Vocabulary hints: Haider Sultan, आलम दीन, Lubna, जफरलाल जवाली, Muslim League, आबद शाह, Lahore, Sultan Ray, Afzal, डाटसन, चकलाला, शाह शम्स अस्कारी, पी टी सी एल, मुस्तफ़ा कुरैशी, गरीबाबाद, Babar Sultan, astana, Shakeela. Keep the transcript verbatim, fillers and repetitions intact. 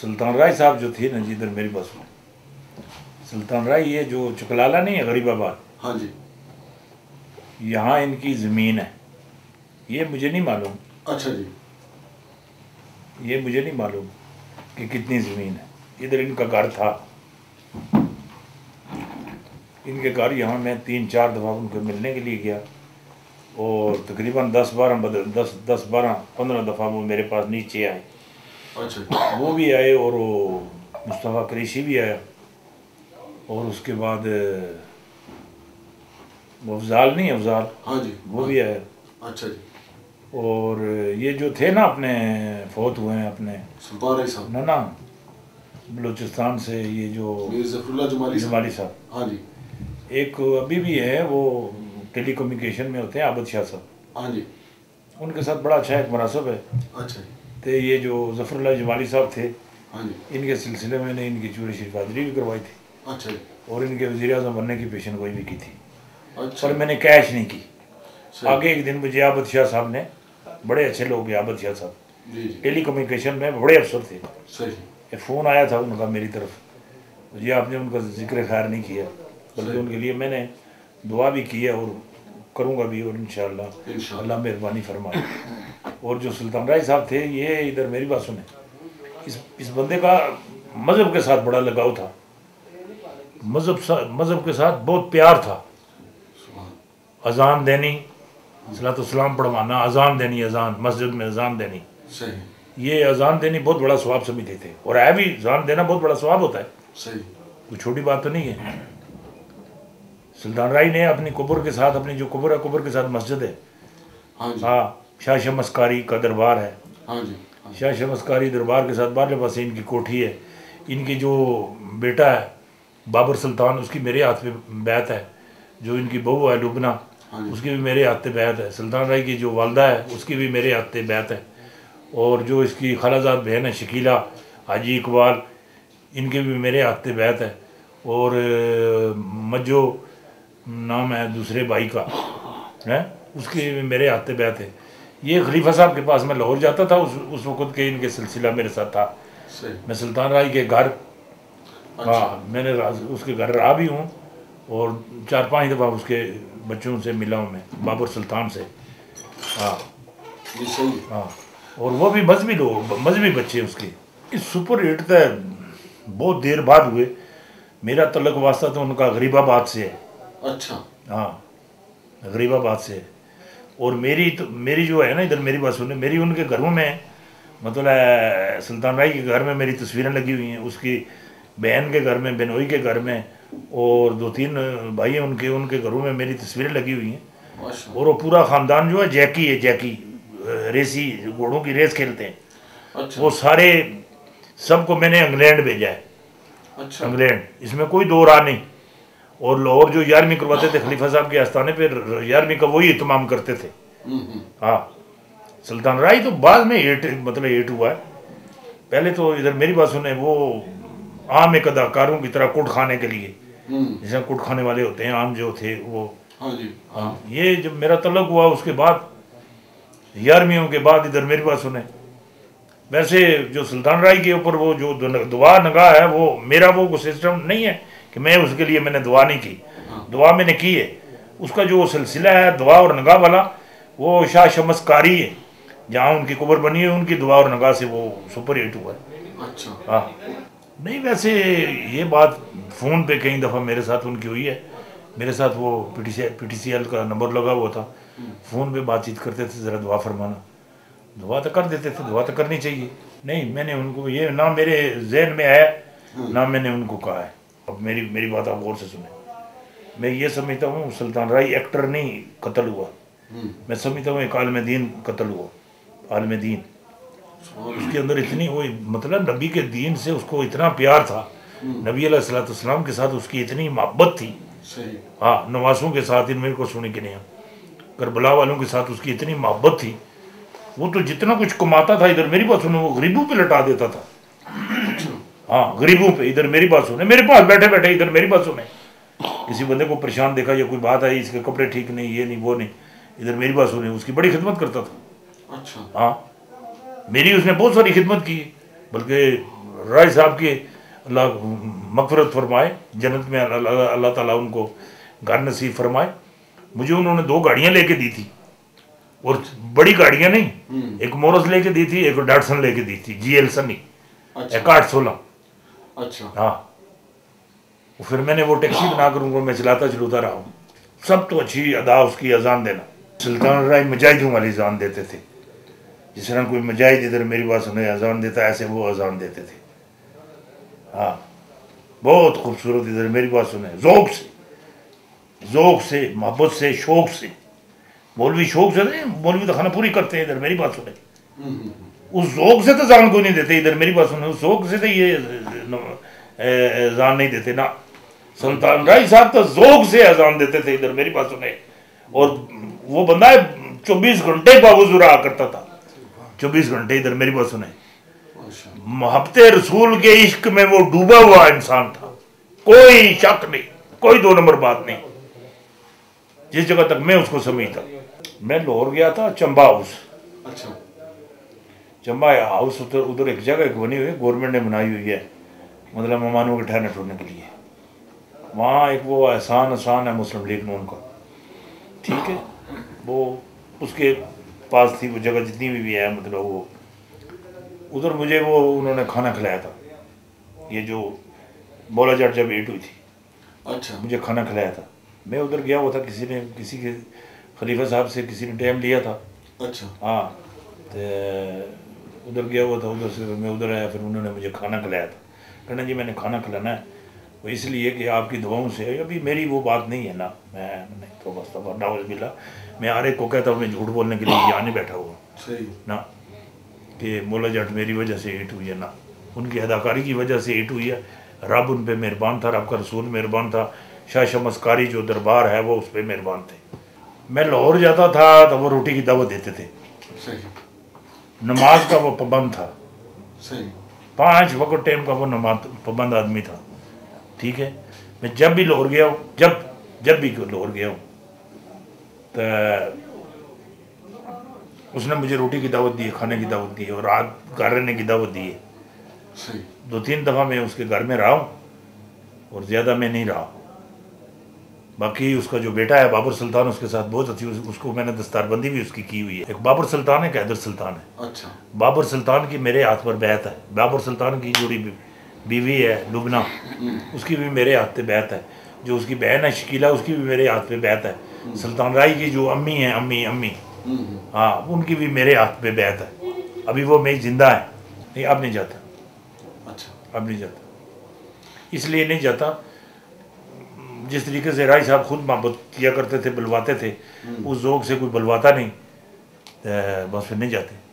सुल्तान राय साहब जो थे ना जी, इधर मेरी बस में सुल्तान राय, ये जो चकलाला नहीं है गरीबाबाद, हाँ जी, यहाँ इनकी ज़मीन है। ये मुझे नहीं मालूम, अच्छा जी, ये मुझे नहीं मालूम कि कितनी ज़मीन है। इधर इनका घर था, इनके घर यहाँ मैं तीन चार दफ़ा उनको मिलने के लिए गया और तकरीबन दस बारह बदल दस दस बारह पंद्रह दफ़ा वो मेरे पास नीचे आए। अच्छा, वो भी आए और वो मुस्तफ़ा कुरैशी भी आया और उसके बाद अफजाल नहीं, अफजाल, हाँ जी, वो भी आया। अच्छा जी, और ये जो थे ना अपने फौत हुए हैं अपने सुल्तान राय साहब ना ना बलूचिस्तान से, ये जो जफरलाल जवाली साहब, हाँ जी, एक अभी भी है वो टेलीकम्युनिकेशन में होते हैं, आबद शाह साहब, हाँ जी, उनके साथ बड़ा अच्छा एक मुनासब है। अच्छा जी, तो ये जो जफरलाल जवाली साहब थे, हाँ जी, इनके सिलसिले में इनकी चूर शिरफादरी भी करवाई थी। अच्छा जी, और इनके वज़ीर आज़म बनने की पेशन गोई भी की थी। अच्छा, पर मैंने कैश नहीं की। आगे एक दिन मुझे आबद शाह साहब ने, बड़े अच्छे लोग हैं आबद शाह साहब, टेली कम्युनिकेशन में बड़े अफसर थे, सही, फ़ोन आया था उनका मेरी तरफ, मुझे आपने उनका जिक्र ख़ैर नहीं किया, बल्कि उनके लिए मैंने दुआ भी की है और करूँगा भी और इंशाअल्लाह अल्लाह मेहरबानी फरमाए। और जो सुल्तान राय साहब थे, ये इधर मेरी बात सुने, इस इस बंदे का मज़हब के साथ बड़ा लगाव था, मज़हब मज़हब के साथ बहुत प्यार था। अजान देनी, सलातो सलाम पढ़वाना, अजान देनी, अजान मस्जिद में अजान देनी, सही, ये अजान देनी बहुत बड़ा सवाब समझते थे और है भी, अजान देना बहुत बड़ा सवाब होता है, सही, कोई छोटी बात तो नहीं है। सुल्तान राय ने अपनी कुबर के साथ, अपनी जो कुबर है, कुबर के साथ मस्जिद है, हाँ, शाह शम्स अस्कारी का दरबार है, हाँ जी, शाह शम्स अस्कारी दरबार के साथ बारले पास इनकी कोठी है। इनकी जो बेटा है बाबर सुल्तान, उसकी मेरे हाथ पे बैत है, जो इनकी बहू है लुबना, उसकी भी मेरे हाथ पे बैत है। सुल्तान राय की जो वालदा है, उसकी भी मेरे हाथ पे बैत है। और जो इसकी खालाजाद बहन है शकीला हाजी इकबाल, इनके भी मेरे हाथ पे बैत है। और मजो नाम है दूसरे भाई का है, उसकी भी मेरे हाथ पे बैत है। ये खलीफा साहब के पास मैं लाहौर जाता था उस उस वक़्त के, इनके सिलसिला मेरे साथ था। मैं सुल्तान राय के घर, हाँ, मैंने उसके घर रहा भी हूँ और चार पांच दफ़ा उसके बच्चों से मिला हूँ मैं, बाबर सुल्तान से, हाँ हाँ और वो भी मजहबी लोग, मजहबी बच्चे उसके। इस सुपर हिट का बहुत देर बाद हुए, मेरा तलक वास्ता तो उनका गरीबाबाद से है। अच्छा, हाँ, गरीबाबाद से है। और मेरी तो मेरी जो है ना, इधर मेरी बात सुने, मेरी उनके घरों में, मतलब सुल्तान राय के घर में मेरी तस्वीरें लगी हुई हैं, उसकी बहन के घर में, बेनोई के घर में, और दो तीन भाई हैं उनके, उनके घरों में मेरी तस्वीरें लगी हुई हैं। और वो पूरा ख़ानदान जो है जैकी है, जैकी रेसी, घोड़ों की रेस खेलते हैं। अच्छा, वो सारे सबको मैंने इंग्लैंड भेजा है। अच्छा, इंग्लैंड, इसमें कोई दो राह नहीं। और लाहौर जो यारवीं करवाते थे खलीफा साहब के आस्थाने पर, यारवीं का वही इत्माम करते थे। हाँ, सुल्तान राय तो बाद में एट मतलब एट हुआ है, पहले तो इधर मेरी बात सुने वो आम एक अदाकारों की तरह कुट खाने के लिए, जैसे कुट खाने वाले होते हैं आम जो थे वो, हाँ जी, हाँ, ये जब मेरा तलब हुआ उसके बाद, यारवियों के बाद, इधर मेरी बात सुने, वैसे जो सुल्तान राय के ऊपर वो जो दुआ नगाह है, वो मेरा वो सिस्टम नहीं है कि मैं उसके लिए मैंने दुआ नहीं की। दुआ मैंने की है, उसका जो सिलसिला है दुआ और नगाह वाला, वो शाह शम्स कारी है, जहाँ उनकी कब्र बनी है, उनकी दुआ और नगाह से वो सुपर हिट हुआ है। अच्छा, हाँ, नहीं वैसे ये बात फ़ोन पे कई दफ़ा मेरे साथ उनकी हुई है। मेरे साथ वो पी टी सी एल का नंबर लगा हुआ था, फ़ोन पे बातचीत करते थे, ज़रा दुआ फरमाना, दुआ तो कर देते थे, दुआ तो करनी चाहिए। नहीं, मैंने उनको ये ना मेरे जहन में आया, ना मैंने उनको कहा है। अब मेरी मेरी बात आप गौर से सुने। मैं ये समझता हूँ सुल्तान राय एक्टर नहीं कत्ल हुआ, मैं समझता हूँ एक आलम दीन कत्ल हुआ, आलम दीन। उसके अंदर इतनी वो, मतलब नबी के दीन से उसको इतना प्यार था, नबी अलैहिस्सलाम के साथ उसकी इतनी मोहब्बत थी, हाँ, नवासों के साथ, इन मेरे को सुने के नहीं, करबला वालों के साथ उसकी इतनी मोहब्बत थी। वो तो जितना कुछ कमाता था, इधर मेरी बात सुने, वो गरीबों पे लटा देता था। हाँ, गरीबों पे, इधर मेरी बात सुने, मेरे पास बैठे बैठे, इधर मेरी बात सुने, किसी बंदे को परेशान देखा या कोई बात आई, इसके कपड़े ठीक नहीं, ये नहीं, वो नहीं, इधर मेरी बात सुने, उसकी बड़ी खिदमत करता था। हाँ, मेरी उसने बहुत सारी खिदमत की, बल्कि राय साहब की अल्लाह मगफरत फरमाए, जन्नत में अल्लाह अल्लाह ताला उनको घर नसीब फरमाए। मुझे उन्होंने दो गाड़ियाँ लेके दी थी, और बड़ी गाड़ियाँ नहीं, एक मोरस लेके दी थी, एक डाटसन लेके दी थी, जी एल सनी एक आठ सोलह। अच्छा हाँ, फिर मैंने वो टैक्सी बनाकर उनको मैं चलाता चलूता रहा हूँ। सब तो अच्छी अदा उसकी अजान देना, सुल्तान राय मुजाहिदों वाली अजान देते थे, जिस तरह कोई मुजाहिद इधर मेरी बात सुने अजान देता ऐसे वो अजान देते थे। हाँ बहुत खूबसूरत, इधर मेरी बात सुने ज़ोक से, ज़ोक से, मोहब्बत से, शौक़ से। मौलवी शौक़ से नहीं, मौलवी तो खाना पूरी करते हैं, इधर मेरी बात सुने उस ज़ोक से तो अजान को नहीं देते, इधर मेरी बात सुने उस ज़ोक से तो ये अजान नहीं देते ना। सुल्तान राय साहब तो ज़ोक से अजान देते थे, इधर मेरी बात सुने। और वो बंदा चौबीस घंटे बावजूद रहा करता था, चौबीस घंटे इधर मेरी बात सुने। मोहब्बते रसूल के इश्क में वो डूबा हुआ इंसान था, कोई शक नहीं, कोई दो नंबर बात नहीं। जिस जगह तक मैं उसको समझता, मैं लाहौर गया था चंबा हाउस। अच्छा चंबा हाउस उधर उधर एक जगह बनी हुई है, गवर्नमेंट ने बनाई हुई है, मतलब मेहमानों के ठहरने ठहरने के लिए। वहाँ एक वो एहसान आसान है मुस्लिम लीग नून का, ठीक है, वो उसके पास थी वो जगह, जितनी भी, भी है मतलब वो उधर। मुझे वो उन्होंने खाना खिलाया था, ये जो बोला जाट जब एट हुई थी। अच्छा मुझे खाना खिलाया था, मैं उधर गया हुआ था, किसी ने किसी के खलीफा साहब से किसी ने टाइम लिया था। अच्छा हाँ तो उधर गया हुआ था, उधर से मैं उधर आया, फिर उन्होंने मुझे खाना खिलाया था। कहना जी मैंने खाना खिलाना है वो इसलिए कि आपकी दुआओं से। अभी मेरी वो बात नहीं है ना, मैं नहीं तो बस तबाउज़बिल्ला मैं आरे को कहता हूँ मैं झूठ बोलने के लिए यहाँ नहीं बैठा हुआ सही ना, कि मोला जाट मेरी वजह से हिट हुई है ना, उनकी अदाकारी की वजह से हिट हुई है। रब उन पर मेहरबान था, रब का रसूल मेहरबान था, शाह शम्स अस्कारी जो दरबार है वो उस पर मेहरबान थे। मैं लाहौर जाता था तो वो रोटी की दावत देते थे, नमाज का वो पाबंद था, पाँच वक्त टाइम का वो नमाज पाबंद आदमी था, ठीक है। मैं जब भी लाहौर गया हूँ, जब जब भी लाहौर गया हूँ तो उसने मुझे रोटी की दावत दी है, खाने की दावत दी है, और रात घर रहने की दावत दी है। दो तीन दफ़ा मैं उसके घर में रहा हूँ, और ज़्यादा मैं नहीं रहा। बाकी उसका जो बेटा है बाबर सुल्तान, उसके साथ बहुत अच्छी उस, उसको मैंने दस्तारबंदी भी उसकी की हुई है। एक बाबर सुल्तान है, एक हैदर सुल्तान है। अच्छा बाबर सुल्तान की मेरे हाथ पर बैत है, बाबर सुल्तान की जोड़ी बीवी है लुबना, उसकी भी मेरे हाथ पे बैत है। जो उसकी बहन है शकीला, उसकी भी मेरे हाथ पे बैत है। सुल्तान राय की जो अम्मी है, अम्मी अम्मी हाँ, उनकी भी मेरे हाथ पे बैत है। अभी वो मैं जिंदा है, नहीं अब नहीं जाता। अच्छा अब नहीं जाता, इसलिए नहीं जाता। जिस तरीके से राय साहब खुद मोहब्बत किया करते थे, बुलवाते थे, उस जोक से कोई बुलवाता नहीं, बस फिर नहीं जाते।